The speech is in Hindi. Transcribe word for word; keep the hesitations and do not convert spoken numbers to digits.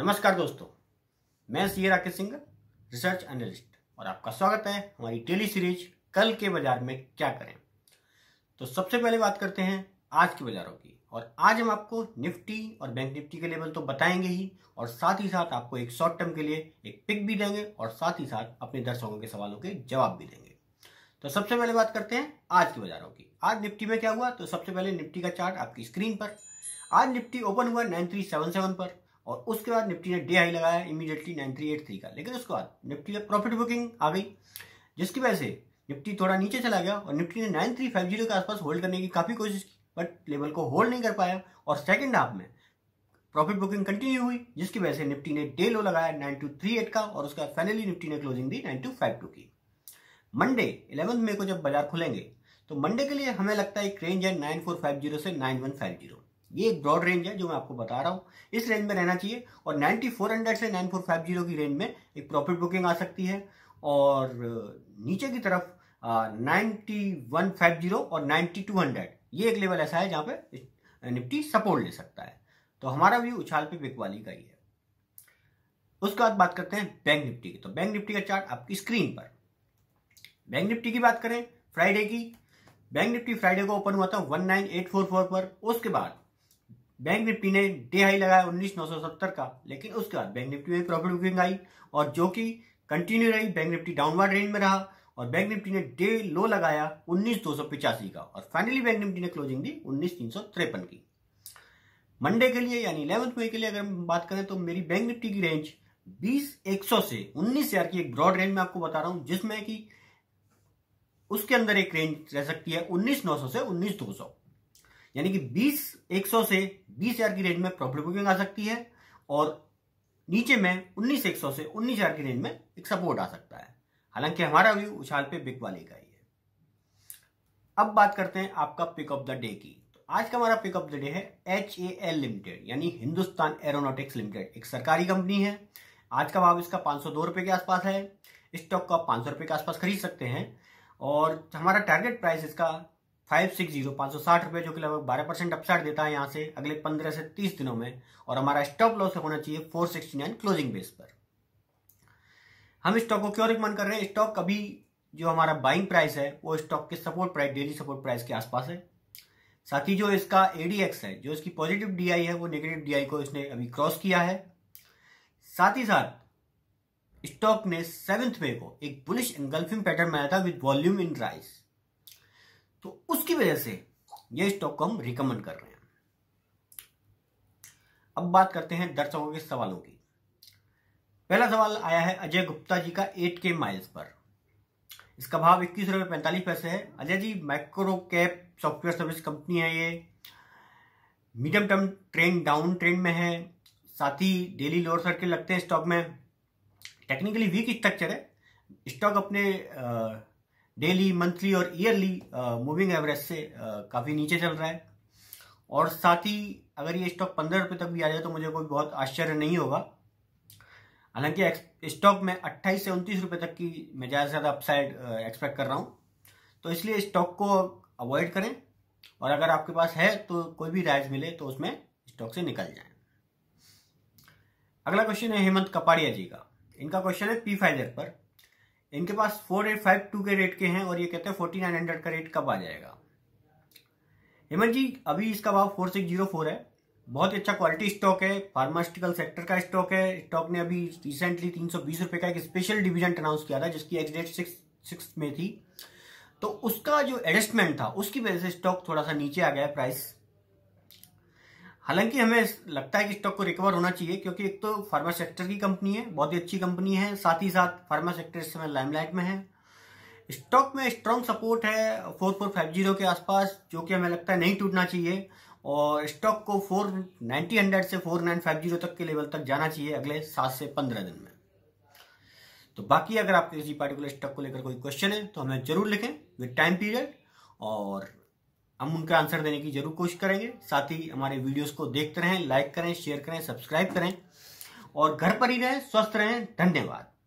नमस्कार दोस्तों, मैं CA Rakesh Singh research analyst और आपका स्वागत है हमारी डेली सीरीज कल के बाजार में क्या करें। तो सबसे पहले बात करते हैं आज के बाजारों की, और आज हम आपको निफ्टी और बैंक निफ्टी के लेवल तो बताएंगे ही, और साथ ही साथ आपको एक शॉर्ट टर्म के लिए एक पिक भी देंगे और साथ ही साथ अपने दर्शकों के सवालों के जवाब भी देंगे। तो सबसे पहले बात करते हैं आज के बाजारों की। आज निफ्टी में क्या हुआ, तो सबसे पहले निफ्टी का चार्ट आपकी स्क्रीन पर। आज निफ्टी ओपन हुआ नाइन थ्री सेवन सेवन पर और उसके बाद निफ्टी ने डे हाई लगाया immediately nine three eight three का, लेकिन उसके बाद निफ्टी में प्रॉफिट बुकिंग आ गई जिसकी वजह से निफ्टी थोड़ा नीचे चला गया और निफ्टी ने नाइन थ्री फाइव जीरो के आसपास होल्ड करने की काफ़ी कोशिश की बट लेवल को होल्ड नहीं कर पाया और सेकंड हाफ में प्रॉफिट बुकिंग कंटिन्यू हुई जिसकी वजह से निफ्टी ने डे लो लगाया नाइन टू थ्री एट का और उसके बाद फाइनली निफ्टी ने क्लोजिंग दी नाइन टू फाइव टू की। मंडे इलेवंथ मई को जब बाजार खुलेंगे तो मंडे के लिए हमें लगता है एक रेंज है नाइन फोर फाइव जीरो से नाइन वन फाइव जीरो, ये एक ब्रॉड रेंज है जो मैं आपको बता रहा हूँ, इस रेंज में रहना चाहिए और नाइन फोर हंड्रेड से नाइन फोर फाइव जीरो की रेंज में एक प्रॉफिट बुकिंग आ सकती है और नीचे की तरफ नाइन वन फाइव जीरो और नाइन टू हंड्रेड ये एक लेवल ऐसा है जहाँ पे निफ्टी सपोर्ट ले सकता है। तो हमारा व्यू उछाल पे बिकवाली का ही है। उसके बाद बात करते हैं बैंक निफ्टी की। तो बैंक निफ्टी का चार्ट आपकी स्क्रीन पर। बैंक निफ्टी की बात करें फ्राइडे की, बैंक निफ्टी फ्राइडे को ओपन हुआ था one nine eight four four पर, उसके बाद बैंक निफ्टी ने डे हाई लगाया उन्नीस नौ सौ सत्तर का, लेकिन उसके बाद बैंक निफ्टी में प्रॉफिट बुकिंग आई और जो कि कंटिन्यू रही। बैंक निफ्टी डाउनवर्ड रेंज में रहा और बैंक निफ्टी ने डे लो लगाया उन्नीस दो सौ पचासी का और फाइनली बैंक निफ्टी ने क्लोजिंग दी उन्नीस तीन सौ तिरपन की। मंडे के लिए यानी इलेवंथ मई के लिए अगर हम बात करें तो मेरी बैंक निफ्टी की रेंज बीस एक सौ से उन्नीस हज़ार की एक ब्रॉड रेंज में आपको बता रहा हूँ, जिसमें कि उसके अंदर एक रेंज रह सकती है उन्नीस नौ सौ से उन्नीस दो सौ, यानी कि बीस एक सौ से बीस हज़ार की रेंज में प्रॉफिट बुकिंग आ सकती है और नीचे में उन्नीस एक सौ से उन्नीस हज़ार की रेंज में एक सपोर्ट आ सकता है। हालांकि हमारा व्यू उछाल पे बिक वाले का ही है। अब बात करते हैं आपका पिक ऑफ द डे की। तो आज का हमारा पिक ऑफ द डे है एच ए एल लिमिटेड यानी हिंदुस्तान एरोनॉटिक्स लिमिटेड, एक सरकारी कंपनी है। आज का भाव इसका पाँच सौ दो रुपये के आसपास है, स्टॉक को आप पाँच सौ रुपये के आसपास खरीद सकते हैं और हमारा टारगेट प्राइस इसका फाइव सिक्स जीरो पाँच सौ साठ रुपये जो कि लगभग बारह परसेंट अपसाइड देता है यहाँ से अगले पंद्रह से तीस दिनों में, और हमारा स्टॉप लॉस होना चाहिए four sixty nine closing base पर। हम स्टॉक को क्यों रिकमेंड कर रहे हैं, स्टॉक कभी जो हमारा बाइंग प्राइस है वो स्टॉक के support price daily support price के आसपास है। साथ ही जो इसका एडीएक्स है जो इसकी पॉजिटिव डी आई है वो नेगेटिव डी आई को इसने अभी क्रॉस किया है। साथ ही साथ स्टॉक ने सेवन्थ मे को एक बुलिश एनगल्फिंग पैटर्न बनाया था विद वॉल्यूम इन राइज, तो उसकी वजह से यह स्टॉक को हम रिकमेंड कर रहे हैं। अब बात करते हैं दर्शकों के सवालों की। पहला सवाल आया है अजय गुप्ता जी का एट के माइल्स पर, इसका भाव इक्कीस रुपये पैंतालीस पैसे है। Ajay ji micro cap software service company है, ये medium term trend down trend में है, साथ ही डेली लोअर सर्किल लगते हैं स्टॉक में, टेक्निकली वीक स्ट्रक्चर है स्टॉक, अपने डेली मंथली और ईयरली मूविंग एवरेज से काफ़ी नीचे चल रहा है और साथ ही अगर ये स्टॉक पंद्रह रुपये तक भी आ जाए तो मुझे कोई बहुत आश्चर्य नहीं होगा। हालांकि स्टॉक में अट्ठाईस से उनतीस रुपये तक की मैं ज़्यादा से ज़्यादा अपसाइड एक्सपेक्ट कर रहा हूँ, तो इसलिए स्टॉक को अवॉइड करें और अगर आपके पास है तो कोई भी राइज मिले तो उसमें स्टॉक से निकल जाएँ। अगला क्वेश्चन है हेमंत कपाड़िया जी का, इनका क्वेश्चन है पी फाइलर पर। इनके पास फोर एट फाइव टू के रेट के हैं और ये कहते हैं फोर्टी नाइन हंड्रेड का रेट कब आ जाएगा। हेमंत जी अभी इसका भाव फोर सिक्स जीरो फोर है, बहुत ही अच्छा क्वालिटी स्टॉक है, फार्मास्यूटिकल सेक्टर का स्टॉक है। स्टॉक ने अभी रिसेंटली तीन सौ बीस रुपये का एक स्पेशल डिविजन अनाउंस किया था जिसकी एक्स डेट सिक्स सिक्स में थी, तो उसका जो एडजस्टमेंट था उसकी वजह से स्टॉक थोड़ा सा नीचे आ गया प्राइस। हालांकि हमें लगता है कि स्टॉक को रिकवर होना चाहिए क्योंकि एक तो फार्मा सेक्टर की कंपनी है, बहुत ही अच्छी कंपनी है, साथ ही साथ फार्मा सेक्टर इस समय लाइमलाइट में है। स्टॉक में स्ट्रांग सपोर्ट है फोर फोर फाइव जीरो के आसपास जो कि हमें लगता है नहीं टूटना चाहिए और स्टॉक को फोर नाइन जीरो से फोर नाइन फाइव जीरो तक के लेवल तक जाना चाहिए अगले सात से पंद्रह दिन में। तो बाकी अगर आपके किसी पार्टिकुलर स्टॉक को लेकर कोई क्वेश्चन है तो हमें जरूर लिखें विद टाइम पीरियड और हम उनका आंसर देने की जरूर कोशिश करेंगे। साथ ही हमारे वीडियोस को देखते रहें, लाइक करें, शेयर करें, सब्सक्राइब करें और घर पर ही रहें, स्वस्थ रहें। धन्यवाद।